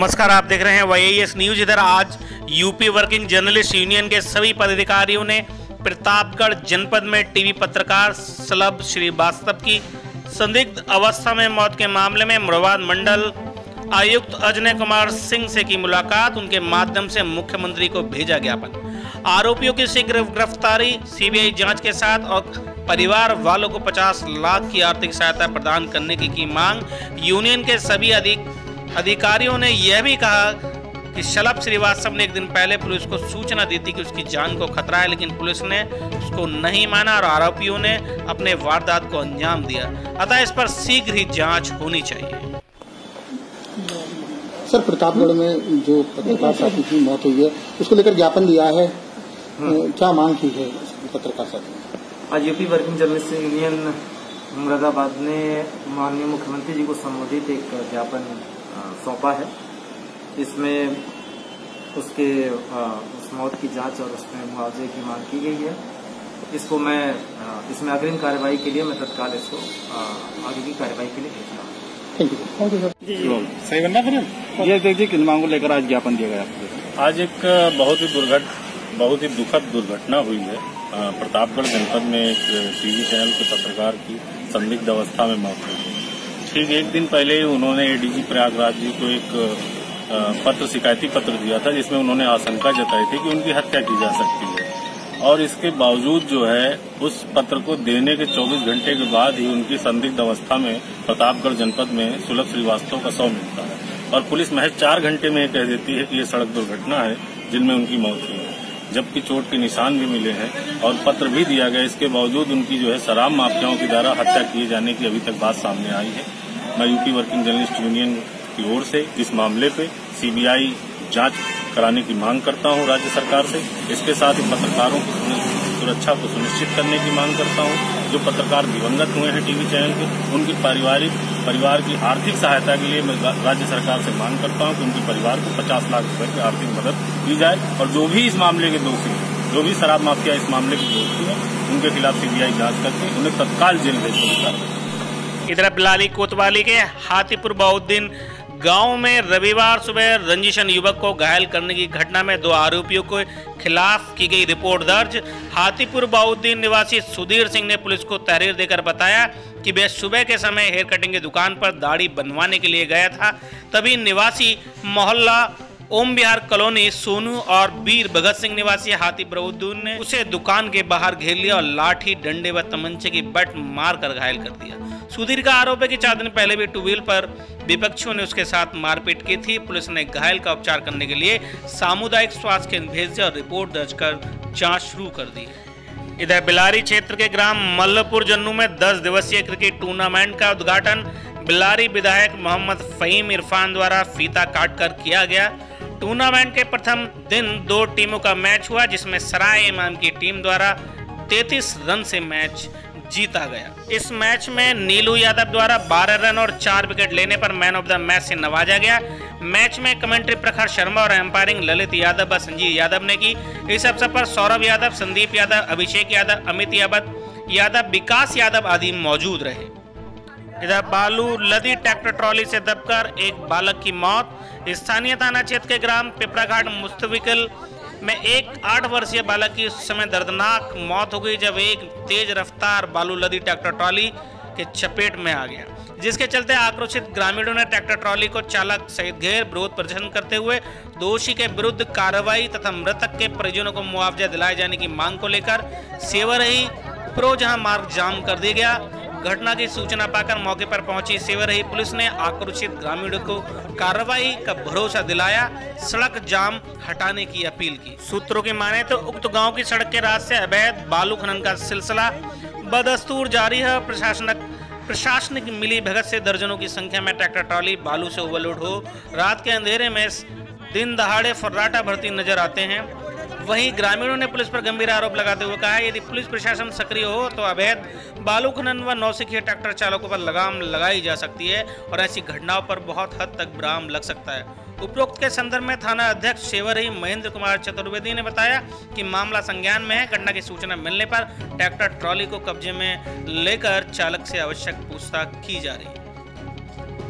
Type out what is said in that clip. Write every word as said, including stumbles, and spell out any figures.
नमस्कार, आप देख रहे हैं वाईएएस न्यूज। इधर आज यूपी वर्किंग जर्नलिस्ट यूनियन के सभी पदाधिकारियों ने प्रतापगढ़ जनपद में टीवी पत्रकार शलभ श्रीवास्तव की संदिग्ध अवस्था में मौत के मामले में मुरादाबाद मंडल आयुक्त अजय कुमार सिंह से की मुलाकात। उनके माध्यम से मुख्यमंत्री को भेजा ज्ञापन, आरोपियों की शीघ्र गिरफ्तारी, सीबीआई जांच के साथ और परिवार वालों को पचास लाख की आर्थिक सहायता प्रदान करने की, की मांग। यूनियन के सभी अधिक अधिकारियों ने यह भी कहा कि शलभ श्रीवास्तव ने एक दिन पहले पुलिस को सूचना दी थी कि उसकी जान को खतरा है, लेकिन पुलिस ने उसको नहीं माना और आरोपियों ने अपने वारदात को अंजाम दिया। अतः इस पर शीघ्र ही जांच होनी चाहिए। सर, प्रतापगढ़ में जो पत्रकार साथी की मौत हुई है उसको लेकर ज्ञापन दिया है, क्या मांग की है पत्रकार साथी? आज UP working journalist union Moradabad ने माननीय मुख्यमंत्री जी को संबोधित एक ज्ञापन सौंपा है। इसमें उसके उस मौत की जांच और उसमें मुआवजे की मांग की गई है। इसको मैं इसमें अग्रिम कार्रवाई के लिए मैं तत्काल इसको आगे की कार्रवाई के लिए भेज रहा हूँ। Thank you thank you sir. सही बनना फिर ये देखिए किन मांगों को लेकर आज ज्ञापन दिया गया। आज एक बहुत ही दुर्घट बहुत ही दुखद दुर्घटना हुई है। प्रतापगढ़ जनपद में एक टीवी चैनल के पत्रकार की संदिग्ध अवस्था में मौत हुई है। ठीक एक दिन पहले ही उन्होंने एडीजी प्रयागराज जी को एक पत्र शिकायती पत्र दिया था, जिसमें उन्होंने आशंका जताई थी कि उनकी हत्या की जा सकती है, और इसके बावजूद जो है उस पत्र को देने के चौबीस घंटे के बाद ही उनकी संदिग्ध अवस्था में प्रतापगढ़ जनपद में शलभ श्रीवास्तव का शव मिलता है, और पुलिस महज चार घंटे में कह देती है कि ये सड़क दुर्घटना है जिनमें उनकी मौत हुई है, जबकि चोट के निशान भी मिले हैं और पत्र भी दिया गया। इसके बावजूद उनकी जो है शराब माफियाओं के द्वारा हत्या किए जाने की अभी तक बात सामने आई है। मैं यूपी वर्किंग जर्नलिस्ट यूनियन की ओर से इस मामले पे सीबीआई जांच कराने की मांग करता हूं राज्य सरकार से। इसके साथ ही पत्रकारों की सुरक्षा को सुनिश्चित करने की मांग करता हूं। जो पत्रकार दिवंगत हुए हैं टीवी चैनल के, उनकी पारिवारिक परिवार की आर्थिक सहायता के लिए मैं राज्य सरकार से मांग करता हूं कि उनके परिवार को पचास लाख रुपए की आर्थिक मदद दी जाए, और जो भी इस मामले के दोषी हैं, जो भी शराब माफिया इस मामले के दोषी हैं, उनके खिलाफ सीबीआई जांच करके उन्हें तत्काल जेल भेजना चाहिए। इधर बिलारी कोतवाली के हाथीपुर बहुद्दीन गांव में रविवार सुबह रंजिशन युवक को घायल करने की घटना में दो आरोपियों के खिलाफ की गई रिपोर्ट दर्ज। हाथीपुर बहुद्दीन निवासी सुधीर सिंह ने पुलिस को तहरीर देकर बताया कि वह सुबह के समय हेयर कटिंग की दुकान पर दाढ़ी बनवाने के लिए गया था, तभी निवासी मोहल्ला ओम विहार कॉलोनी सोनू और वीर भगत सिंह निवासी हाथीपुर बहुद्दीन ने उसे दुकान के बाहर घेर लिया और लाठी, डंडे व तमंचे की बट मारकर घायल कर दिया। सुधीर का आरोप है कि चार दिन पहले भी टू व्हील पर विपक्षियों ने उसके साथ मारपीट की थी। पुलिस ने घायल का उपचार करने के लिए सामुदायिक स्वास्थ्य केंद्र भेज दिया और रिपोर्ट दर्ज कर जांच शुरू कर दी। इधर बिलारी क्षेत्र के ग्राम मल्लपुर जन्नू में दस दिवसीय क्रिकेट टूर्नामेंट का उद्घाटन बिलारी विधायक मोहम्मद फहीम इरफान द्वारा फीता काटकर किया गया। टूर्नामेंट के प्रथम दिन दो टीमों का मैच हुआ, जिसमें सराय इमाम की टीम द्वारा तैंतीस रन से मैच जीता गया। इस मैच में नीलू यादव द्वारा बारह रन और चार विकेट लेने पर मैन ऑफ द मैच से नवाजा गया। मैच में कमेंट्री प्रखर शर्मा और एम्पायरिंग ललित यादव व संजीव यादव ने की। इस अवसर पर सौरभ यादव, संदीप यादव, अभिषेक यादव, अमित यादव, विकास यादव आदि मौजूद रहे। इधर बालू लदी ट्रैक्टर ट्रॉली से दबकर एक बालक की मौत। स्थानीय थाना क्षेत्र के ग्राम पिपराघाट मुस्तविकल में एक आठ वर्षीय बालक की उस समय दर्दनाक मौत हो गई जब एक तेज रफ्तार बालू लदी ट्रैक्टर ट्रॉली के चपेट में आ गया, जिसके चलते आक्रोशित ग्रामीणों ने ट्रैक्टर ट्रॉली को चालक सहित घेर विरोध प्रदर्शन करते हुए दोषी के विरुद्ध कार्रवाई तथा मृतक के परिजनों को मुआवजा दिलाए जाने की मांग को लेकर सेवरही प्रोजहां मार्ग जाम कर दिया गया। घटना की सूचना पाकर मौके पर पहुंची सेवरही पुलिस ने आक्रोशित ग्रामीणों को कार्रवाई का भरोसा दिलाया, सड़क जाम हटाने की अपील की। सूत्रों की माने तो उक्त गांव की सड़क के रास्ते अवैध बालू खनन का सिलसिला बदस्तूर जारी है। प्रशासनिक प्रशासनिक मिली भगत से दर्जनों की संख्या में ट्रैक्टर ट्रॉली बालू से ओवरलोड हो रात के अंधेरे में दिन दहाड़े फर्राटा भरती नजर आते हैं। वहीं ग्रामीणों ने पुलिस पर गंभीर आरोप लगाते हुए कहा, यदि पुलिस प्रशासन सक्रिय हो तो अवैध बालू खनन व नौसिखिया ट्रैक्टर चालकों पर लगाम लगाई जा सकती है और ऐसी घटनाओं पर बहुत हद तक विराम लग सकता है। उपरोक्त के संदर्भ में थाना अध्यक्ष सेवरही महेंद्र कुमार चतुर्वेदी ने बताया कि मामला संज्ञान में है। घटना की सूचना मिलने पर ट्रैक्टर ट्रॉली को कब्जे में लेकर चालक से आवश्यक पूछताछ की जा रही है।